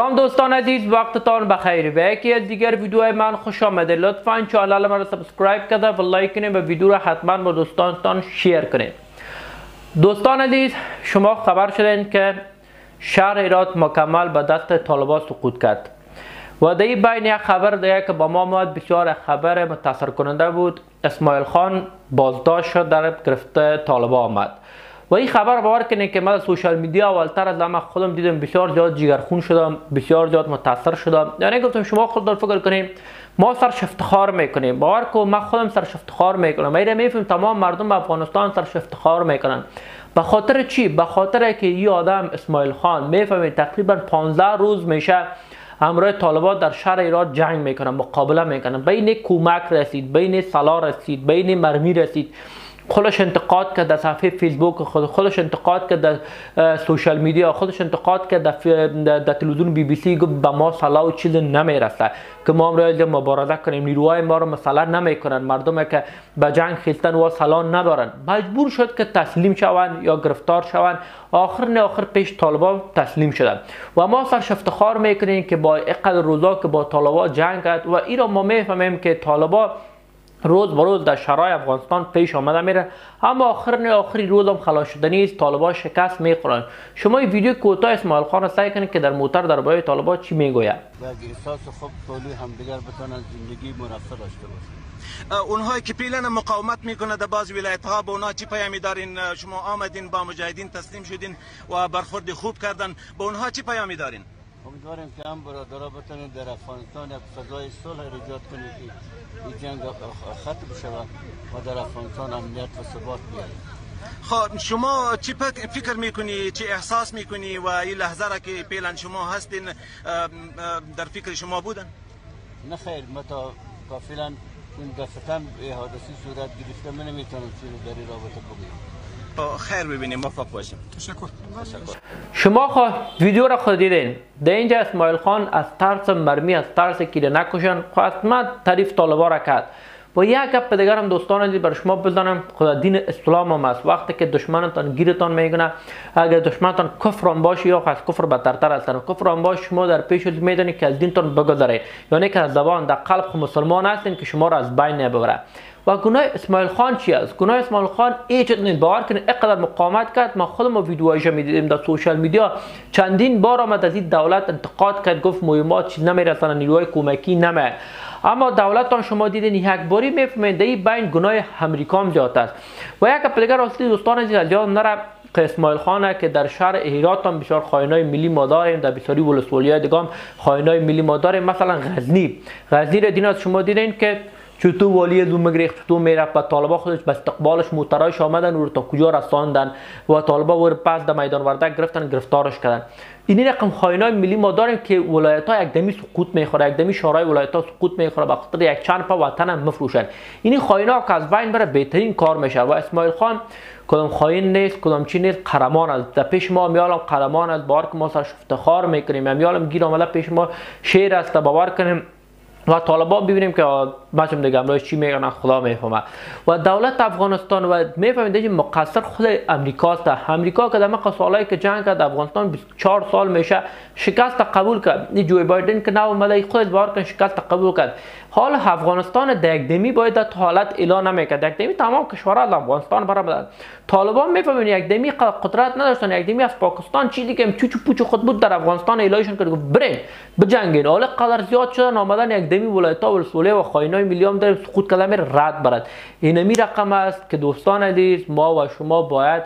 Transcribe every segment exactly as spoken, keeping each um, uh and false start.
سلام دوستان عزیز، وقتتان بخیر. به یکی از دیگر ویدیوهای من خوش آمده. لطفاً چانل ما را سابسکرایب کرده و لایک کنید و ویدیو را حتما با دوستانتان شیر کنید. دوستان عزیز، شما خبر شدین که شهر هرات مکمل به دست طالبان سقوط کرد و در این بین یک خبر دیگه که با ما آمد بسیار خبر متاثر کننده بود. اسماعیل خان بازداشت شد، در گرفته طالبان آمد و این خبر باور کنید که من سوشال میدیا اولتر از همه خودم دیدم، بسیار زیاد جگرخون شدم، بسیار زیاد متاثر شدم. یعنی گفتم شما خودتون فکر کنید ما سرش افتخار میکنیم، باور کو من خودم سرش افتخار میکنم. میره میفهم تمام مردم افغانستان سرش افتخار میکنن. به خاطر چی؟ به خاطر که این آدم اسماعیل خان میفهمید تقریبا پانزده روز میشه همراه طالبان در شهر هرات جنگ میکنن، مقابله میکنن، بین کومک رسید، بین سلا رسید، بین مرمی رسید، خودش انتقاد کرد در صفحه فیسبوک خود، خودش انتقاد کرد در سوشال میدیا، خودش انتقاد کرد در تلویزیون بی بی سی، گفت به ما سلا و چیز نمیرسه که ما امروز مبارزه کنیم، نیروهای ما رو مثلا نمیکنن، مردم که به جنگ خیستن و سلا ندارن، مجبور شد که تسلیم شوند یا گرفتار شوند. آخر نه آخر پیش طالبان تسلیم شدن و ما سرش افتخار میکنیم که با اقل روزا که با طالبان جنگ کرد و این را ما میفهمیم که طالبان روز به روز در شرای افغانستان پیش آمده میره، اما آخر نه آخری روز هم خلاص شدنی است، طالبان شکست میخورن. شما این ویدیو کوتاه اسماعیل خان را سعی کنید که در موتر درباره طالبان چی میگوید. احساس خوب طولی همدیگر بتونن زندگی مناسب داشته باشند. اونهایی که پیلن مقاومت میکنه در بعض ولایت ها به اونها چی پیامی دارین؟ شما آمدین با مجاهدین تسلیم شدین و برخورد خوب کردن، به اونها چی پیامی دارین؟ امیدواریم که هم برادرها بتونید در افغانستان یک فضای صلح را ایجاد کنید که این جنگ ختم شود و در افغانستان امنیت و ثبات بیاید. خب شما چی فکر میکنی، چی احساس میکنی و این لحظه را که پیلن شما هستین در فکر شما بودن؟ نه خیر، ما تا فعلا این دفتم حادثی صورت گرفته، من نمیتونم چیزی در این رابطه بگویم. خیر ببینیم، موفق باشیم. تشکر. شما خود ویدیو را خود دیدین. در اینجا اسماعیل خان از ترس مرمی، از ترس که نکشن، حتما تعریف طالبا را کرد. و یک گپ دیگر هم دوستان عزیز بر شما بزنم، خدا دین اسلام هم است. وقتی که دشمنتان گیرتان میگنه، اگر دشمنتان کفران باشه یا از کفر بدترتر هستن، کفران باشه، شما در پیش میدونید که از دینتان بگذارید، یعنی که از زبان در قلب مسلمان هستین که شما را از بین نبره. و گناه اسماعیل خان چی است؟ گناه اسماعیل خان هیچ چیز باور کنید، اقدر مقاومت کرد. ما خودمو ویدیوهاش میدیدیم در سوشال میدیا، چندین بار آمد از این دولت انتقاد کرد، گفت مهمات چیز نمیرسن، نیروهای کمکی نمیاد. اما دولتان شما دیدین یک باری میفهمید این بین گناه امریکا هم زیاد است. و یک پلیگر اصلی دوستان از یاد نره که اسماعیل خانه که در شهر هرات هم بسیار خائنای ملی ما داریم، در بسیاری ولسوالی‌های دیگه هم خائنای ملی ما داریم. مثلا غزنی، غزنی را دینات شما دیدین که چطور والی دومگریخت، چطور میرفت و طالبا خودش به استقبالش موترایش آمدن و تا کجا رساندن و طالبا ور پس در میدان وردک گرفتن، گرفتارش کردن. این رقم خائنای ملی ما داریم که ولایت‌ها یک دمی سقوط میخوره، یک دمی شورای ولایت‌ها سقوط میخوره به خاطر یک چند پا وطن هم مفروشن. این خائنا که از بین بره بهترین کار میشه. و اسماعیل خان کدام خائن نیست، کدام چی نیست، قهرمان است. در پیش ما میالم قهرمان است، بار که ما سرش افتخار میکنیم. میالم گیر آمده پیش ما شعر است، باور کنیم و طالبان ببینیم که بچم دیگه امروز چی میگن، خدا میفهمه. و دولت افغانستان و میفهمید که مقصر خود امریکا است. امریکا که دم قصالای که جنگ کرد افغانستان بیست و چهار سال میشه شکست قبول کرد. جو بایدن که نو ملای خود بار که شکست قبول کرد. حال افغانستان دگدمی باید در حالت اعلان نمیکرد، دگدمی تمام کشورها از افغانستان برابر. طالبان میفهمید یک دمی قدرت نداشتن، یک دمی از پاکستان چیزی که چوچو پوچو خود بود در افغانستان اعلانشون کرد، گفت برین بجنگین. حالا قدر زیاد شدن آمدن یک دمی ولایت‌ها ولسوالی‌ها و خائنای ملی هم در سقوط کلمه رد برد. اینمی رقم است که دوستان عزیز ما و شما باید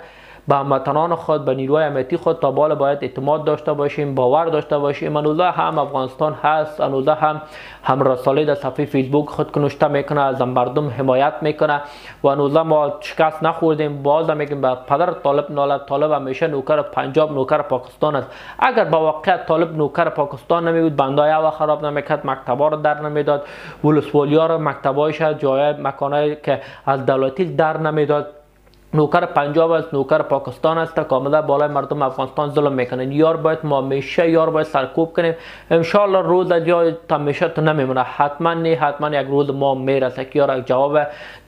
به هموطنان خود، به نیروهای امنیتی خود تا بالا باید اعتماد داشته باشیم، باور داشته باشیم. انوزا هم افغانستان هست، انوزا هم هم رساله در صفحه فیسبوک خود کنشته میکنه، از مردم حمایت میکنه و انوزا ما شکست نخوردیم. باز میگیم به پدر طالب ناله، طالب همیشه نوکر پنجاب، نوکر پاکستان است. اگر با واقعیت طالب نوکر پاکستان نمیبود، بندایا و خراب نمیکرد، مکتبا رو در نمیداد، ولسوالیا رو مکتبایش جای مکانایی که از دولتی در نمیداد، نوکر پنجاب است، نوکر پاکستان است، کاملا بالای مردم افغانستان ظلم میکنن. یار باید ما میشه یار باید سرکوب کنیم. ان شاء الله روز یا تمیشه تو نمیمونه، حتما نه حتما یک روز ما میرسه که یار جواب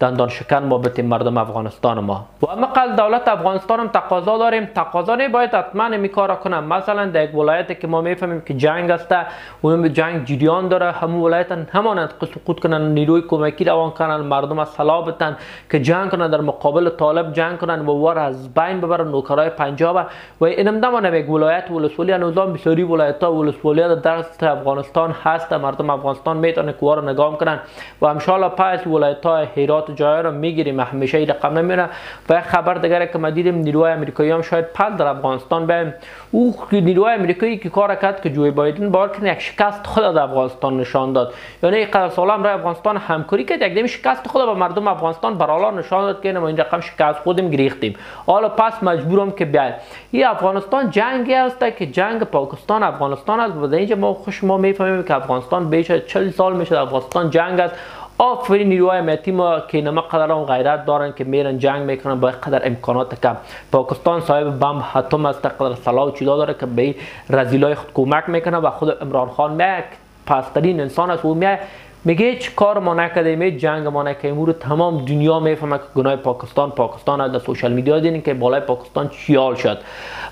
دندان شکن ما بده مردم افغانستان ما. و اما قل دولت افغانستان هم تقاضا داریم، تقاضا نه باید حتما این کارا کنه. مثلا در یک ولایتی که ما میفهمیم که جنگ است، اون جنگ جریان داره، همون ولایت همانند سقوط کنن، نیروی کمکی روان کنن، مردم از سلا بتن که جنگ کنن در مقابل طالب جنگ کنن و وار از بین ببرن نوکرای پنجاب. و اینم دمانه یک ولایت ولسوالی نظام بسیاری ولایت ها ولسوالیات در دست افغانستان هست، مردم افغانستان میتونه کوار نگام کنن. و ان شاء الله پس ولایت های هرات جای رو میگیریم، همیشه رقم نمیره. و خبر دیگه که ما دیدیم نیروهای آمریکایی هم شاید پد در افغانستان به او نیروهای آمریکایی که کار کرد که جو بایدن بار کنه یک شکست خود از افغانستان نشان داد، یعنی قرار سالم را افغانستان همکاری کرد، یک دمی شکست خود به مردم افغانستان برالا نشان داد که ما این رقم شکست خودم گریختیم. حالا پس مجبورم که بیاید این افغانستان جنگی است که جنگ پاکستان افغانستان است. و اینجا ما خوش ما میفهمیم که افغانستان بیش از چهل سال میشه افغانستان جنگ است. آفرین نیروهای امنیتی ما که نما قدران غیرت دارن که میرن جنگ میکنن با قدر امکانات کم. پاکستان صاحب بمب اتم است، قدر سلاح و چیزا داره که به رذیلای خود کمک میکنه. و خود عمران خان یک پسترین انسان است، او میگه میگه چه کار ما نکردیم، می جنگ ما نکردیم. رو تمام دنیا میفهمه که گناه پاکستان پاکستان از سوشال میدیا دیدین که بالای پاکستان چیال شد.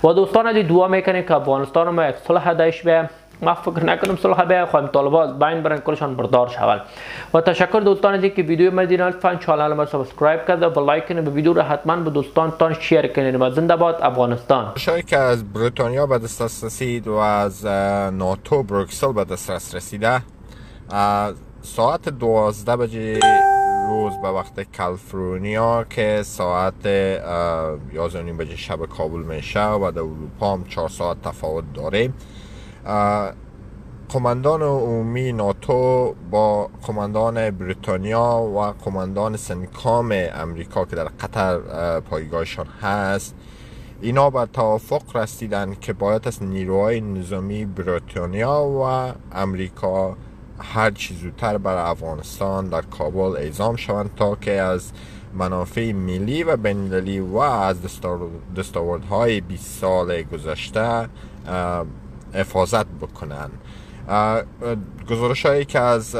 و دوستان عزیز دعا میکنیم که افغانستان ما یک صلح دایش به ما فکر نکنم صلح به خواهیم طالبان بین برن کلشان بردار شوند. و تشکر دوستان از اینکه ویدیو ما دیدن، لطفاً چانل ما سابسکرایب کرده و لایک کنید و ویدیو را حتما به دوستانتان شیر کنید. و زنده باد افغانستان. شایی که از بریتانیا به دست رسید و از ناتو بروکسل به دست رسیده ساعت دوازده بجه روز به وقت کالیفرنیا که ساعت یازده نیم بجه شب کابل میشه و در اروپا هم چهار ساعت تفاوت داره. قماندان عمومی ناتو با قماندان بریتانیا و قماندان سنکام امریکا که در قطر پایگاهشان هست، اینا به توافق رسیدند که باید از نیروهای نظامی بریتانیا و امریکا هر چیز زودتر بر افغانستان در کابل اعزام شوند تا که از منافع ملی و بین‌المللی و از دستاوردهای بیست سال گذشته حفاظت بکنن. گزارش هایی که از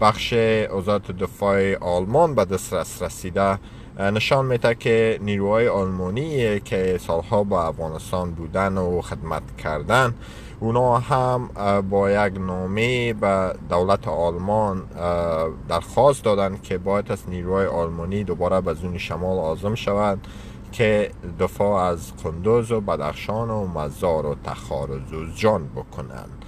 بخش وزارت دفاع آلمان به دست رسیده نشان میده که نیروهای آلمانی که سالها با افغانستان بودن و خدمت کردن، اونا هم با یک نامه به دولت آلمان درخواست دادن که باید از نیروهای آلمانی دوباره به زون شمال اعزام شود که دفاع از قندوز و بدخشان و مزار و تخار و زوجان بکنند.